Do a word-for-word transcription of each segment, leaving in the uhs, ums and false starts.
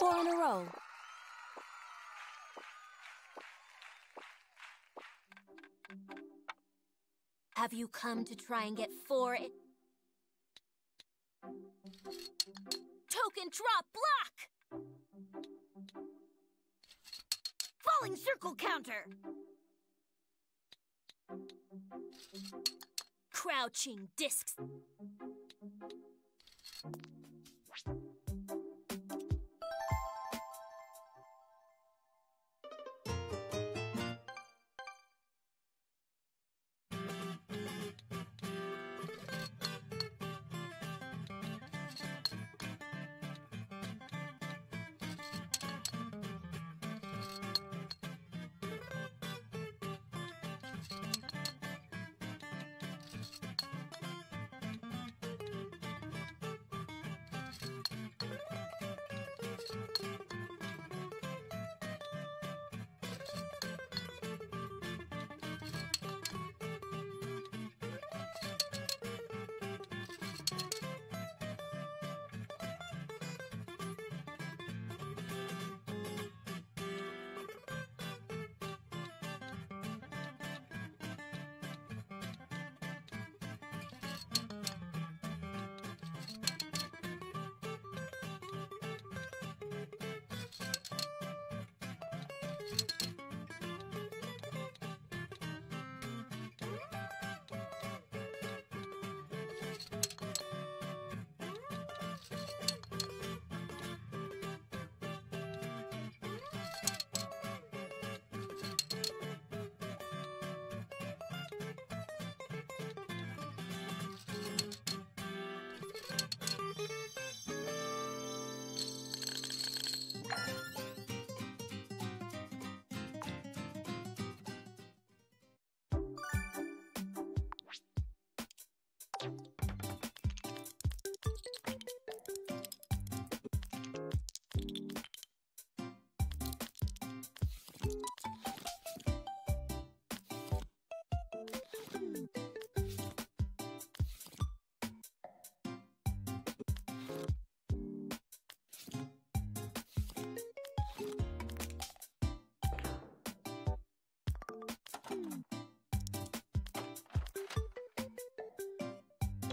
Four in a row. Have you come to try and get four in... Token drop block! Falling circle counter! Crouching discs.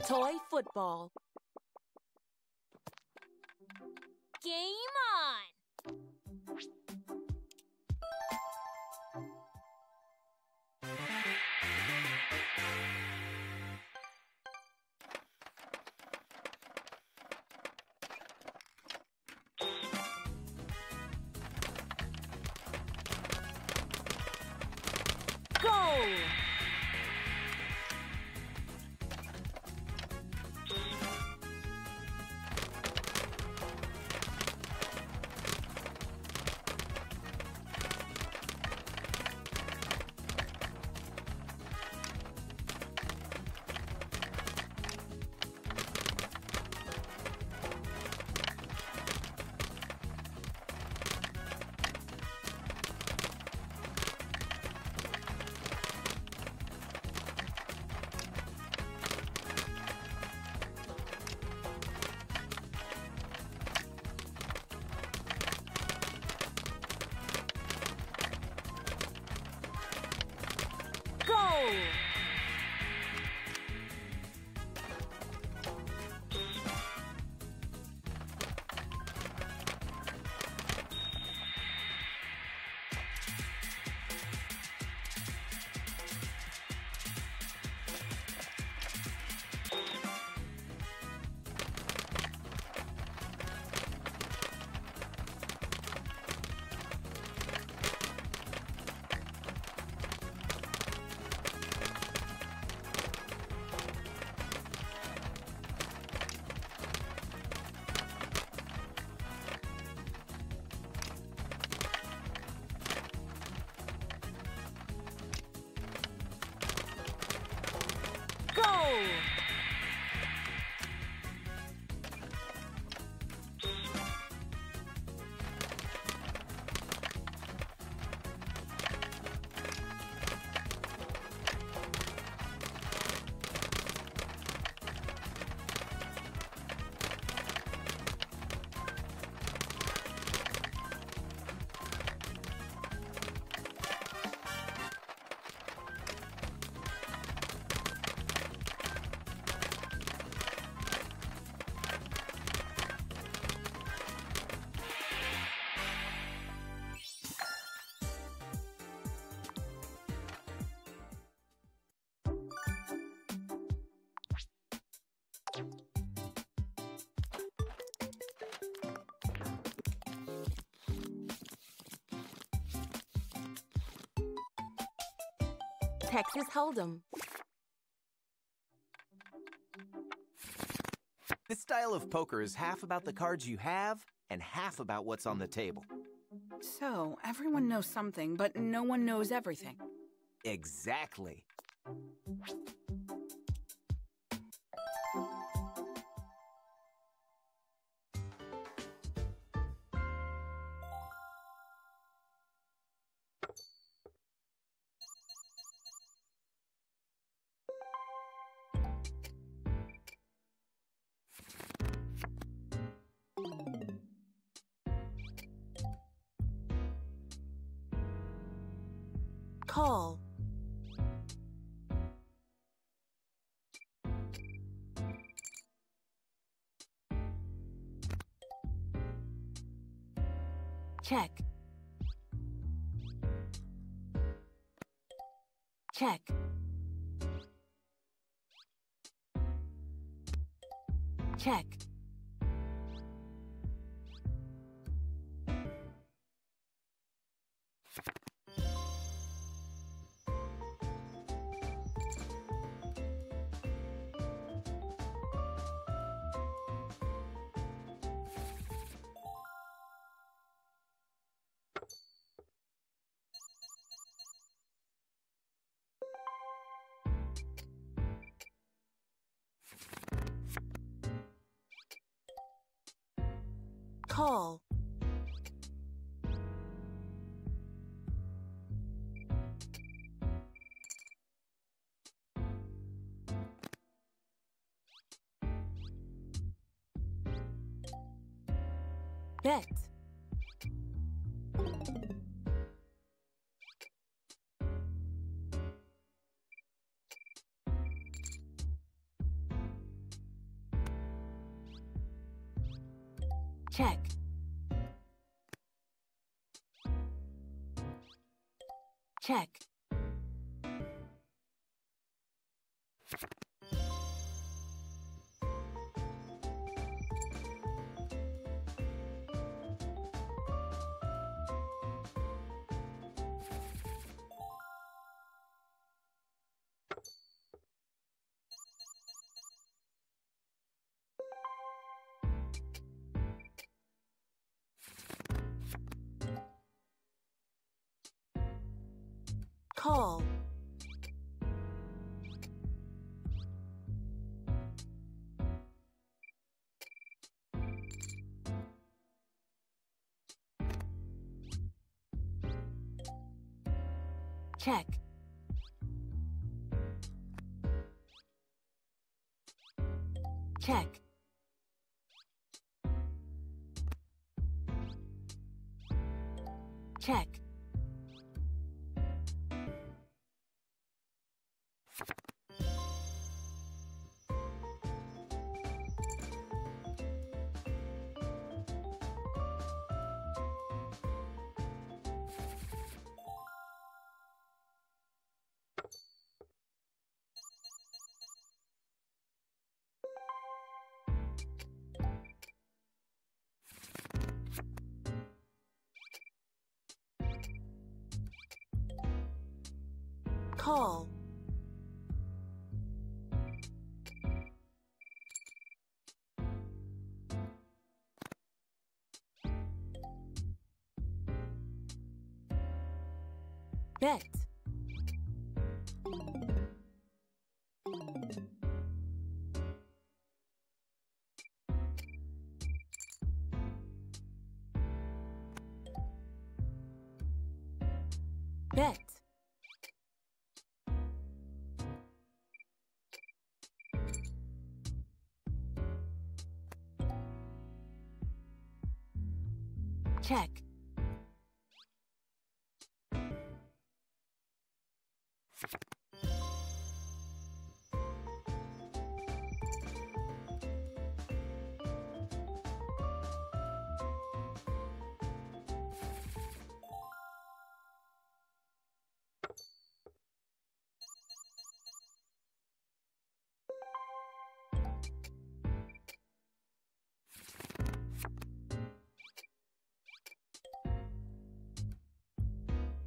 Toy football. Game on! Go! Thank you. Texas Hold'em. This style of poker is half about the cards you have and half about what's on the table. So, everyone knows something, but no one knows everything. Exactly. Call. Check. Check. Check. Call. Bet. Check. Check. Call. Check. Check. Check. Call. Bet. Bet. Check.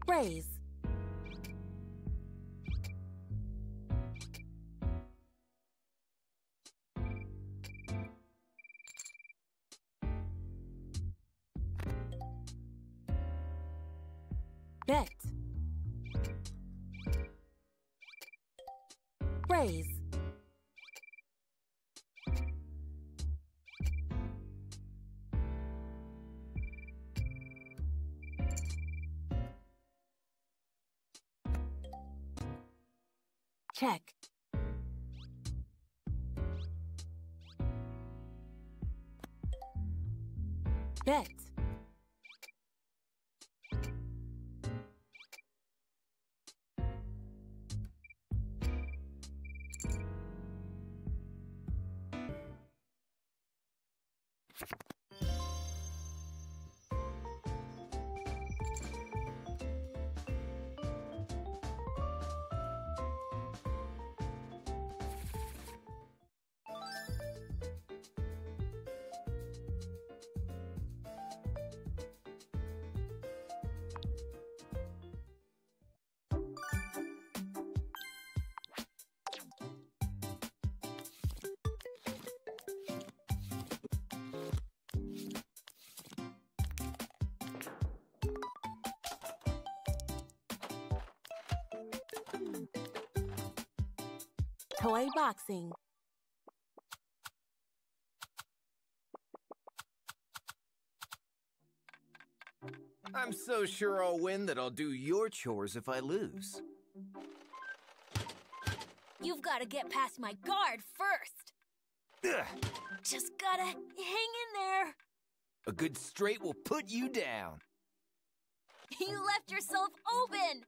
Raise. bet. Raise. Check. Bet. Toy boxing. I'm so sure I'll win that I'll do your chores if I lose. You've got to get past my guard first. Ugh. Just gotta hang in there. A good straight will put you down. You left yourself open.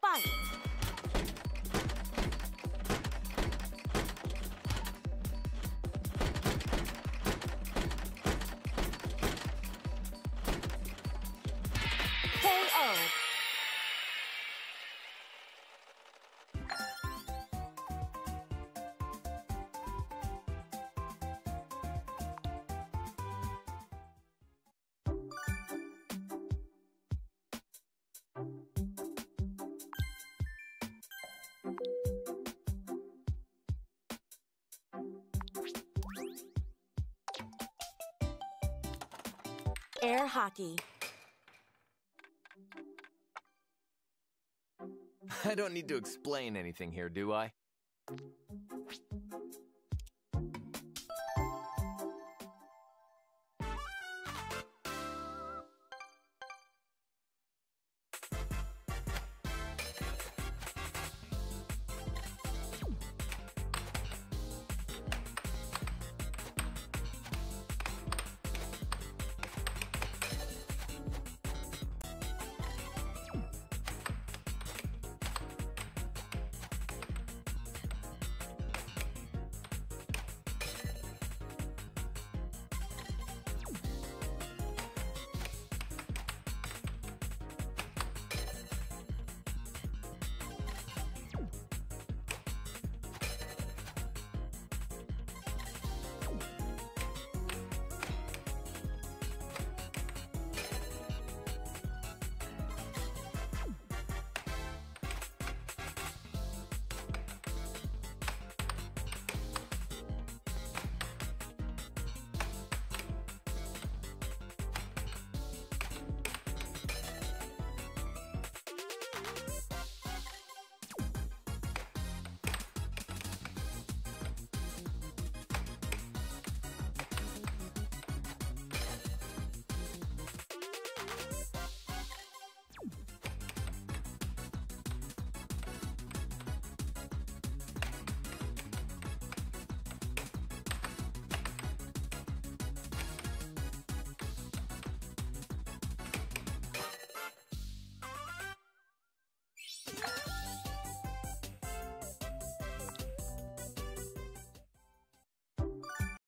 Fight. K O. Air hockey. I don't need to explain anything here, do I?